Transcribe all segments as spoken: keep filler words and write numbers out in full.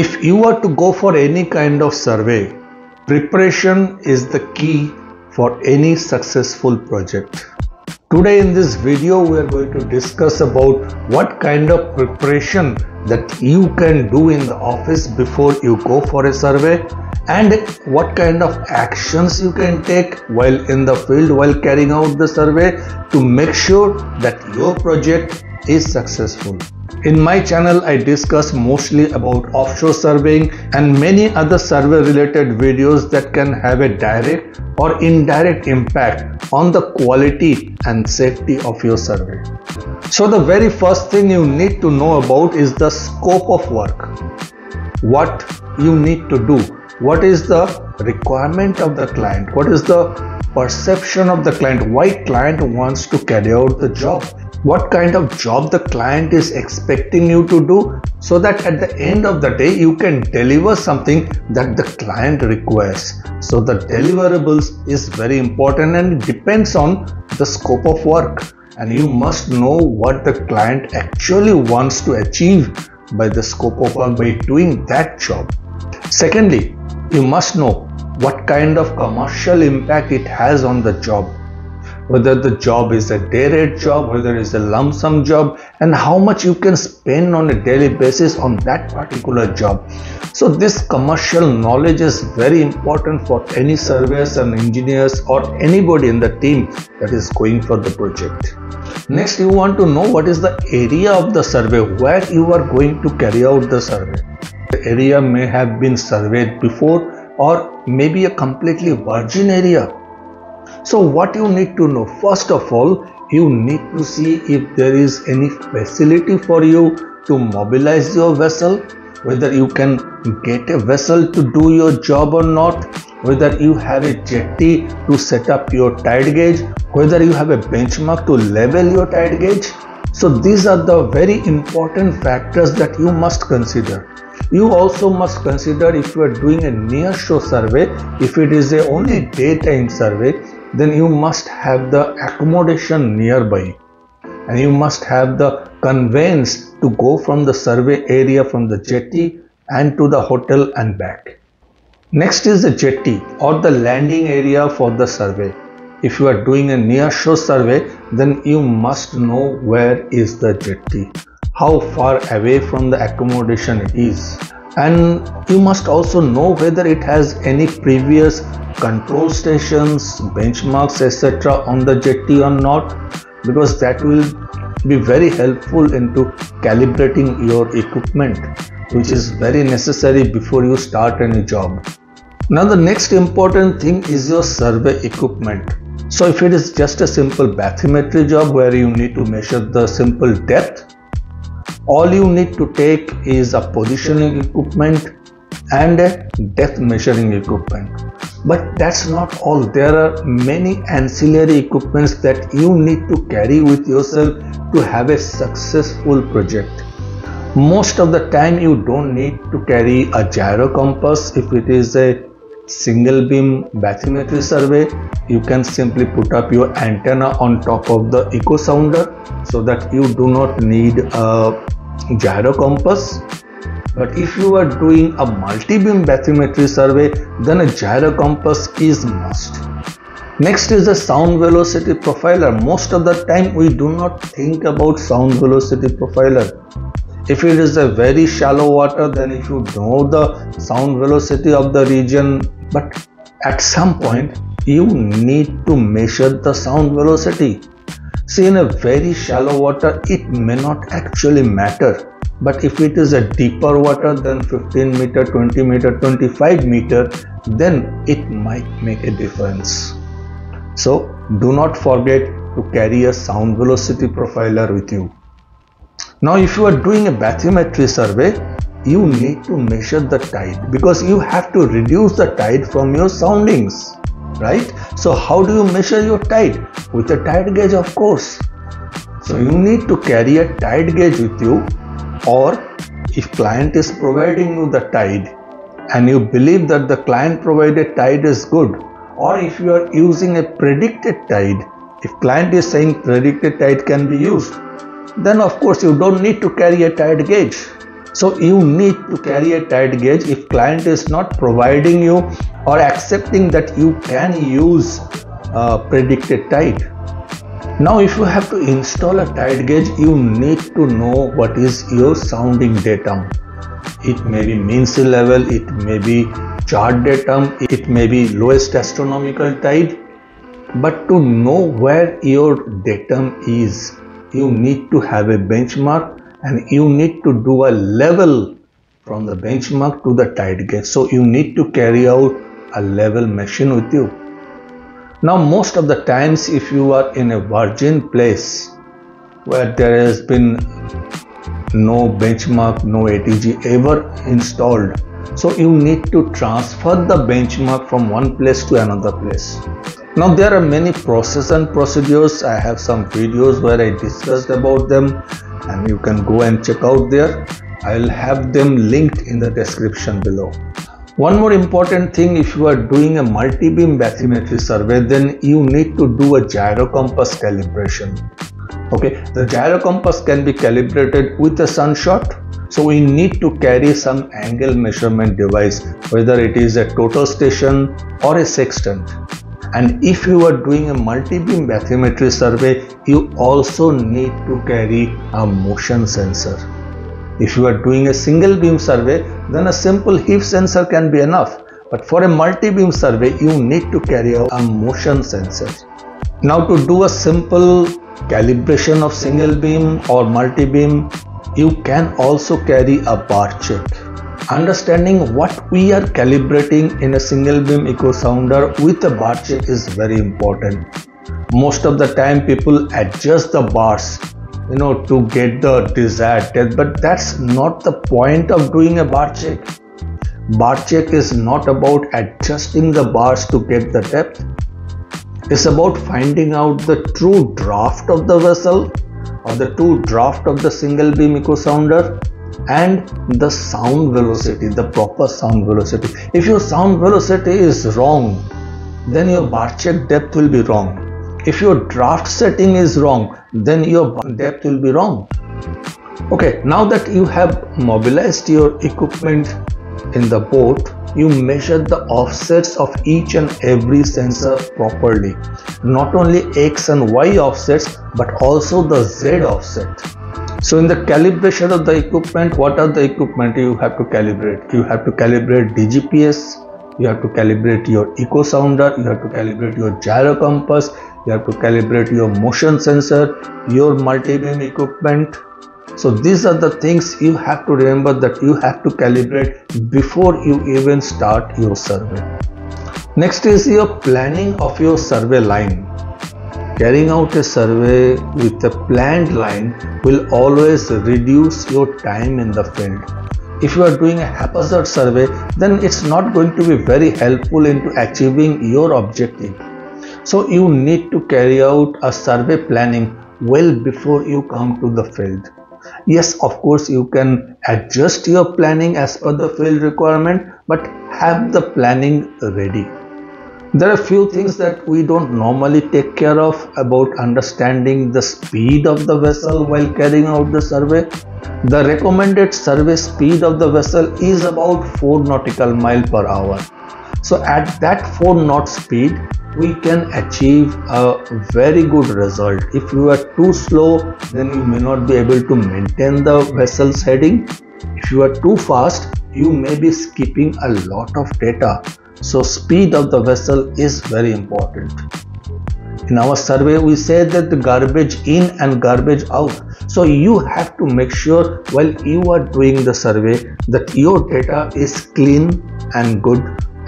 If you are to go for any kind of survey, preparation is the key for any successful project. Today in this video, we are going to discuss about what kind of preparation that you can do in the office before you go for a survey, and what kind of actions you can take while in the field while carrying out the survey to make sure that your project is successful. In my channel, I discuss mostly about offshore surveying and many other survey related videos that can have a direct or indirect impact on the quality and safety of your survey. So the very first thing you need to know about is the scope of work. What you need to do, what is the requirement of the client, what is the perception of the client, why client wants to carry out the job, what kind of job the client is expecting you to do, so that at the end of the day you can deliver something that the client requires. So the deliverables is very important and depends on the scope of work, and you must know what the client actually wants to achieve by the scope of work by doing that job. Secondly, you must know what kind of commercial impact it has on the job. Whether the job is a day rate job, whether it's a lump sum job, and how much you can spend on a daily basis on that particular job. So this commercial knowledge is very important for any surveyors and engineers or anybody in the team that is going for the project. Next, you want to know what is the area of the survey where you are going to carry out the survey. The area may have been surveyed before or maybe a completely virgin area. So what you need to know, first of all, you need to see if there is any facility for you to mobilize your vessel, whether you can get a vessel to do your job or not, whether you have a jetty to set up your tide gauge, whether you have a benchmark to level your tide gauge. So these are the very important factors that you must consider. You also must consider if you are doing a nearshore survey, if it is a only daytime survey, then you must have the accommodation nearby, and you must have the conveyance to go from the survey area from the jetty and to the hotel and back. Next is the jetty or the landing area for the survey. If you are doing a nearshore survey, then you must know where is the jetty, how far away from the accommodation it is, and you must also know whether it has any previous control stations, benchmarks, et cetera on the jetty or not, because that will be very helpful into calibrating your equipment, which is very necessary before you start any job. Now the next important thing is your survey equipment. So if it is just a simple bathymetry job where you need to measure the simple depth, all you need to take is a positioning equipment and a depth measuring equipment. But that's not all. There are many ancillary equipments that you need to carry with yourself to have a successful project. Most of the time you don't need to carry a gyro compass. If it is a single beam bathymetry survey, you can simply put up your antenna on top of the echo sounder so that you do not need a gyro compass. But if you are doing a multi-beam bathymetry survey, then a gyro compass is must. Next is the sound velocity profiler. Most of the time we do not think about sound velocity profiler. If it is a very shallow water, then if you know the sound velocity of the region, but at some point you need to measure the sound velocity. See, in a very shallow water it may not actually matter, but if it is a deeper water than fifteen meter, twenty meter, twenty-five meter, then it might make a difference. So do not forget to carry a sound velocity profiler with you. Now if you are doing a bathymetry survey, you need to measure the tide, because you have to reduce the tide from your soundings, right? So how do you measure your tide? With a tide gauge, of course. So you need to carry a tide gauge with you, or if client is providing you the tide and you believe that the client provided tide is good, or if you are using a predicted tide, if client is saying predicted tide can be used, then of course you don't need to carry a tide gauge. So you need to carry a tight gauge if client is not providing you or accepting that you can use uh, predicted type. Now if you have to install a tight gauge, you need to know what is your sounding datum. It may be mean syllable, it may be chart datum, it may be lowest astronomical type. But to know where your datum is, you need to have a benchmark and you need to do a level from the benchmark to the tight gauge. So you need to carry out a level machine with you. Now most of the times if you are in a virgin place where there has been no benchmark, no A T G ever installed, so you need to transfer the benchmark from one place to another place. Now there are many processes and procedures. I have some videos where I discussed about them and you can go and check out there. I will have them linked in the description below. One more important thing, if you are doing a multi-beam bathymetry survey, then you need to do a gyrocompass calibration. Okay, the gyrocompass can be calibrated with a sunshot. So we need to carry some angle measurement device, whether it is a total station or a sextant. And if you are doing a multi-beam bathymetry survey, you also need to carry a motion sensor. If you are doing a single beam survey, then a simple heave sensor can be enough. But for a multi-beam survey, you need to carry out a motion sensor. Now to do a simple calibration of single beam or multi-beam, you can also carry a bar chart. Understanding what we are calibrating in a single beam echo sounder with a bar check is very important. Most of the time people adjust the bars, you know, to get the desired depth, but that's not the point of doing a bar check. Bar check is not about adjusting the bars to get the depth. It's about finding out the true draft of the vessel or the true draft of the single beam echo sounder and the sound velocity, the proper sound velocity. If your sound velocity is wrong, then your bar check depth will be wrong. If your draft setting is wrong, then your depth will be wrong. Okay, now that you have mobilized your equipment in the boat, you measure the offsets of each and every sensor properly. Not only X and Y offsets, but also the Z offset. So in the calibration of the equipment, what are the equipment you have to calibrate? You have to calibrate D G P S, you have to calibrate your echo sounder, you have to calibrate your gyro compass, you have to calibrate your motion sensor, your multi-beam equipment. So these are the things you have to remember that you have to calibrate before you even start your survey. Next is your planning of your survey line. Carrying out a survey with a planned line will always reduce your time in the field. If you are doing a haphazard survey, then it's not going to be very helpful into achieving your objective. So you need to carry out a survey planning well before you come to the field. Yes, of course, you can adjust your planning as per the field requirement, but have the planning ready. There are few things that we don't normally take care of about understanding the speed of the vessel while carrying out the survey. The recommended survey speed of the vessel is about four nautical miles per hour. So at that four knot speed, we can achieve a very good result. If you are too slow, then you may not be able to maintain the vessel's heading. If you are too fast, you may be skipping a lot of data. So speed of the vessel is very important. In our survey, we say that the garbage in and garbage out. So you have to make sure while you are doing the survey that your data is clean and good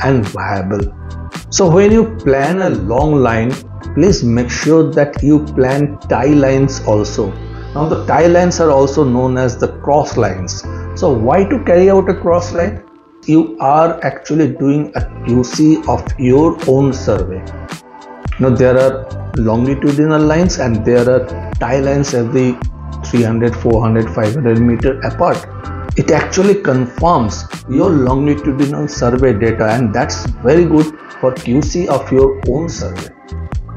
and viable. So when you plan a long line, please make sure that you plan tie lines also. Now the tie lines are also known as the cross lines. So why to carry out a cross line? You are actually doing a Q C of your own survey. Now there are longitudinal lines and there are tie lines every three hundred, four hundred, five hundred meter apart. It actually confirms your longitudinal survey data, and that's very good for Q C of your own survey.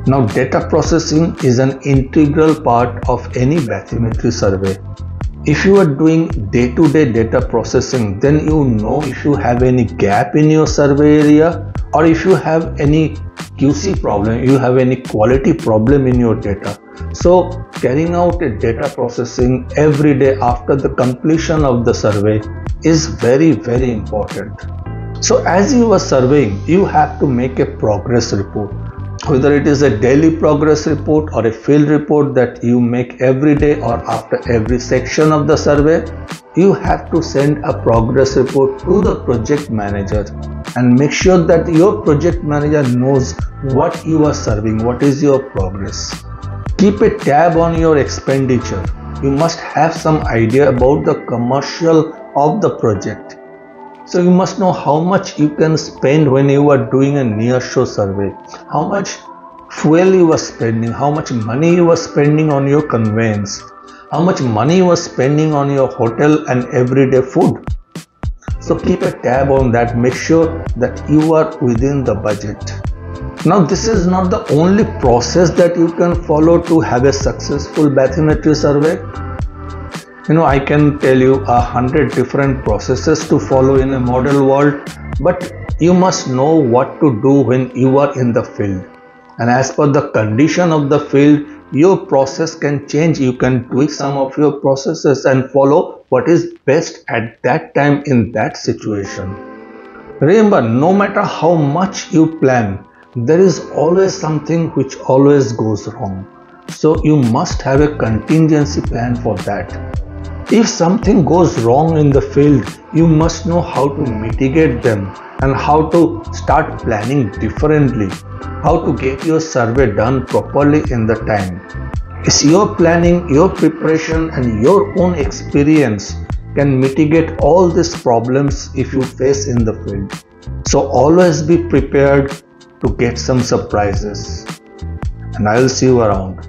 Now data processing is an integral part of any bathymetry survey. If you are doing day-to-day data processing, then you know if you have any gap in your survey area, or if you have any Q C problem, you have any quality problem in your data. So carrying out a data processing every day after the completion of the survey is very, very important. So as you are surveying, you have to make a progress report. Whether it is a daily progress report or a field report that you make every day or after every section of the survey, you have to send a progress report to the project manager and make sure that your project manager knows what you are serving, what is your progress. Keep a tab on your expenditure. You must have some idea about the commercial of the project. So you must know how much you can spend when you are doing a nearshore survey, how much fuel you are spending, how much money you are spending on your conveyance, how much money you are spending on your hotel and everyday food. So keep a tab on that, make sure that you are within the budget. Now this is not the only process that you can follow to have a successful bathymetry survey. You know, I can tell you a hundred different processes to follow in a model world, but you must know what to do when you are in the field. And as per the condition of the field, your process can change. You can tweak some of your processes and follow what is best at that time in that situation. Remember, no matter how much you plan, there is always something which always goes wrong. So you must have a contingency plan for that. If something goes wrong in the field, you must know how to mitigate them and how to start planning differently, how to get your survey done properly in the time. It's your planning, your preparation and your own experience can mitigate all these problems if you face in the field. So always be prepared to get some surprises. And I'll see you around.